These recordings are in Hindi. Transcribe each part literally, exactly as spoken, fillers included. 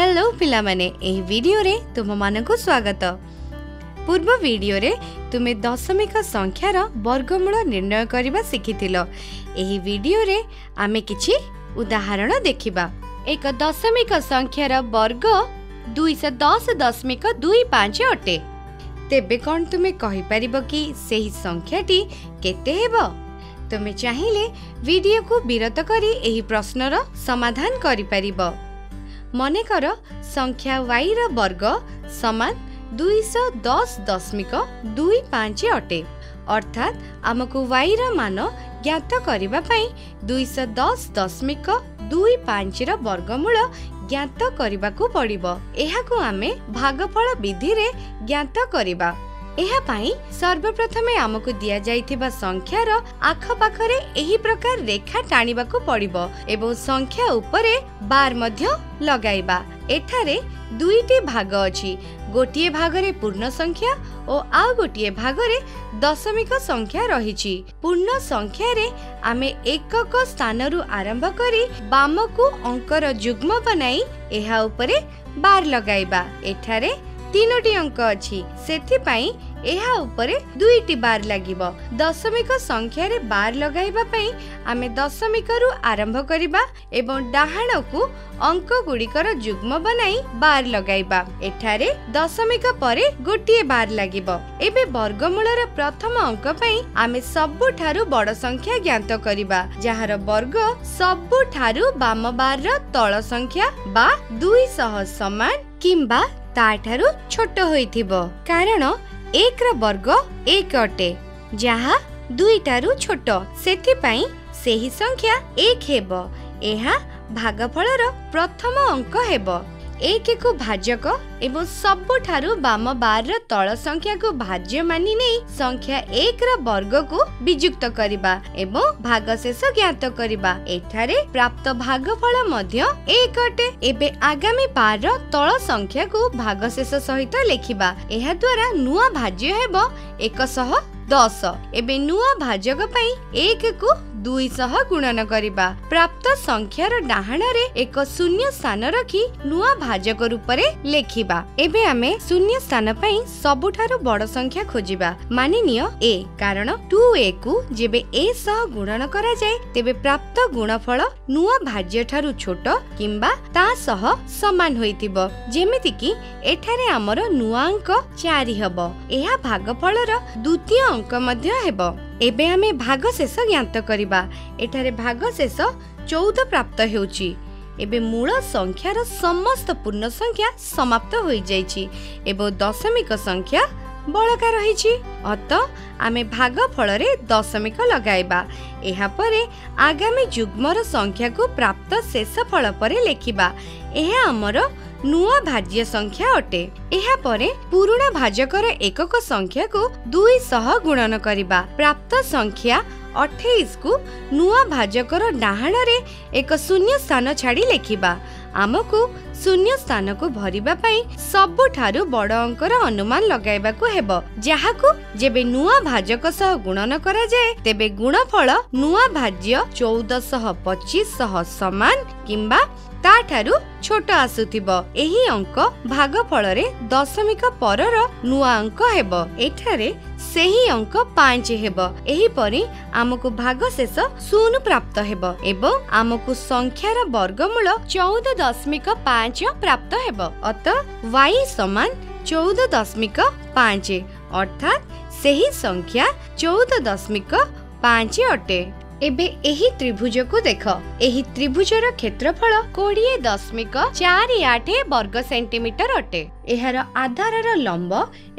हेलो पिलामाने, एही वीडियो रे तुम मानकु स्वागत। पूर्व वीडियो रे तुमे दशमिक संख्यार वर्गमूल निर्णय करबा सिखिथिलो। एही वीडियो रे आमे किछि उदाहरण देखिबा। एक दशमिक संख्यार वर्ग दो सौ दस दशमिक दो पाँच अटे। तेबे कोन तुमे कहि परिबो कि सेही संख्याटी केते हेबो? तुमे चाहिले वीडियो को विरत करी एही प्रश्नर समाधान करि परिबो। मने कर संख्या y रा वर्ग समान दो सौ दस दशमिक दो पाँच अटे, अर्थात आमको y रा मान ज्ञात करने दो सौ दस दशमिक दो पाँच रा वर्गमूल ज्ञात करने को पड़ो। यह को आमे भागफल विधि रे ज्ञात करबा। एहा पाई सर्वप्रथमे आमको दिया जाइथिबा संख्यार आखपाखरे एही प्रकार रेखा टाणीबाकू पड़िबो एवं संख्या उपरे बार मध्य लगाइबा। एठारे दुईटी भाग अछि, गोटिए भागरे पूर्ण संख्या और आ गोटिए भागरे दशमिक संख्या रहिछि। पूर्ण संख्या रे आमे एकक स्थानरु आरंभ करी बामकू अंकर जुग्म बनाई एहा उपरे बार लगाइबा। एठारे तीनोटी अंक अछि, सेथिपाई एहा उपरे दुईटी बार लागिबो। दशमिक संख्या रे बार लगाइबा पई आमे दशमिक रु आरंभ करिबा एवं डाहाण को अंक गुड़िकर जुग्म बनाई बार लगाइबा। एठारे दशमिक परे गोटिए बार लागिबो। एबे वर्गमूल रा प्रथम अंक पई आमे सबुठारु बड़ संख्या ज्ञात करिबा, जहार वर्ग सबुठारु बाम बार रा तळ संख्या बा दो सौ समान किंबा ताठारु छोट होइथिबो, कारण एक रा वर्ग एक अटे जहा दुईटारु छोट, सेथिपाई सेही संख्या एक हेबो। एहा भागफलर प्रथम अंक हेबो। एक को भाजक एवं सबुठारु बाम बार रा तळ संख्या को भाज्य मानि नै संख्या एक रा वर्ग को विजुक्त करिबा एवं भागशेष ज्ञात करिबा। एठारे प्राप्त भागफल मध्य एक अटे। एबे आगामी बार रा तळ संख्या को भागशेष सहित लेखिबा। एहा द्वारा नुवा भाज्य हेबो एक सौ दस। एबे नुवा भाजक पई एक को दो सौ गुणन करिबा। प्राप्त संख्यार डाहाण रे एक शून्य स्थान रखी नुवा भाजक रूपरे लेखिबा। एबे आमे शून्य स्थान पई सबुठारु बड़ संख्या खोजिबा। मानिनिय ए, कारण दो ए को जेबे ए सह गुणन करा जाय तेबे प्राप्त गुणफल नुवा भाज्य ठारु छोट किंबा ता सह समान होइतिबो। जेमिति कि एठारे हमर नुवा अंक चार हबो। एहा भागफलर द्वितीय अंक मध्य हेबो। एबे आमे भागशेष ज्ञात करिबा। एठारे भागशेष चौदह प्राप्त हेउची। एबे मूल संख्यार समस्त पूर्ण संख्या समाप्त होई जाईची एवं दशमिक संख्या बळका रहिची। अत आमे भाग फलरे दशमिक लगाइबा। एहा परे आगामी जुग्मर संख्या को प्राप्त शेष फल परे लेखिबा। एहा हमर नुआ भाज्य संख्या अटे। एहा परे पुराना भाजकर एकक संख्या को दो सौ गुणन करिबा। प्राप्त संख्या अट्ठाईस को नुआ भाजकर डाहाण रे एक शून्य स्थान छाड़ी लेखिबा। आमको शून्य स्थान को भरिबा पई सबुठारु बड़ अंकर अनुमान लगाइबा को हेबो, जहाको जेबे नुआ भाजक सह गुणन करा जाय तेबे गुणफल नुआ भाज्य चौदह सौ पच्चीस समान किंबा ताठारु छोट आसुथिबो। एही अंक भागफल रे दशमिक परर नुआ अंक हेबो। एठारे सेही अंक पाँच हेबो। एही परि आमको भागशेष शून्य प्राप्त हेबो एवं आमको संख्यार वर्गमूल चौदह दशमिक पाँच प्राप्त हेबो। अत y समान चौदह दशमिक पाँच, अर्थात सेही संख्या चौदह दशमिक पाँच अटे। एबे एही त्रिभुज को देख। एही त्रिभुजर क्षेत्रफल कोड़े दशमिक चार आठ वर्ग सेंटीमीटर अटे। एहार आधारर लंब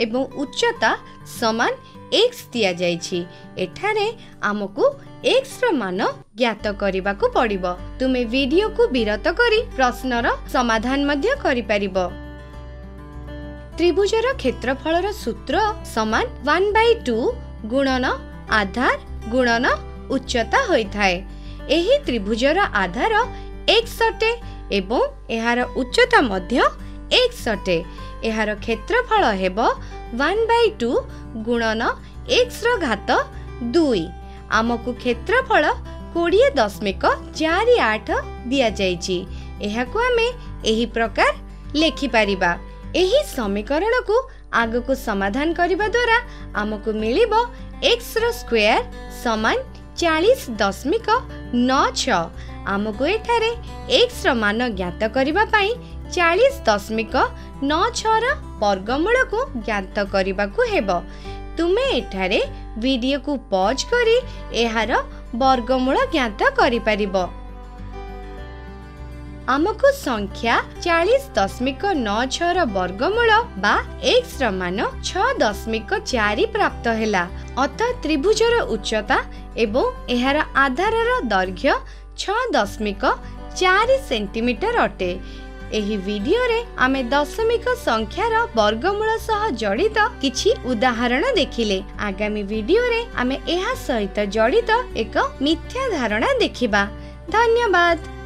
एवं उच्चता समान एक्स दिया जायछि। एठारे आमको एक्स रो मान ज्ञात करिबा को पड़िबो। तुमे वीडियो को विरत करी प्रश्नर समाधान मध्य करि परिबो। त्रिभुजर क्षेत्रफलर सूत्र समान एक बाय दो गुणन आधार गुणन उच्चता होई थाए। एही त्रिभुजर आधार एक्स अटे एवं एहार उच्चता मध्य एक्स अटे। एहार क्षेत्रफल हेबो एक बाय दो गुणन एक्स रो घात दुई। आमको क्षेत्रफल कोड़े दशमिक चार आठ दिया जायछि। एहाको आमे एही प्रकार लेखिपरिबा। एही समीकरण को आग को समाधान करने द्वारा आमको मिलिबो एक्स रो स्क्वायर समान चालीस दशमिक नौ छः। आमको एठारे एक्स रो मान ज्ञात करने चालीस दशमिक नौ छः रो वर्गमूल को ज्ञात करने को हेबो। तुमे एठारे वीडियो को पॉज करी एहार वर्गमूल ज्ञात करिपारिबो। आमको संख्या चालीस दशमिक नौ छः रो वर्गमूल बा एक्स रो मान छः दशमिक चार प्राप्त हैला। अतः त्रिभुज रो उच्चता एवं एहार आधार रो दैर्घ्य छः दशमिक चार सेंटीमीटर अटे। एही वीडियो रे आमे दशमिक संख्यार वर्गमूल सह जड़ित किछि उदाहरण देखिले। आगामी वीडियो रे आमे एहा सहित जड़ित एक मिथ्या धारणा देखिबा। धन्यवाद।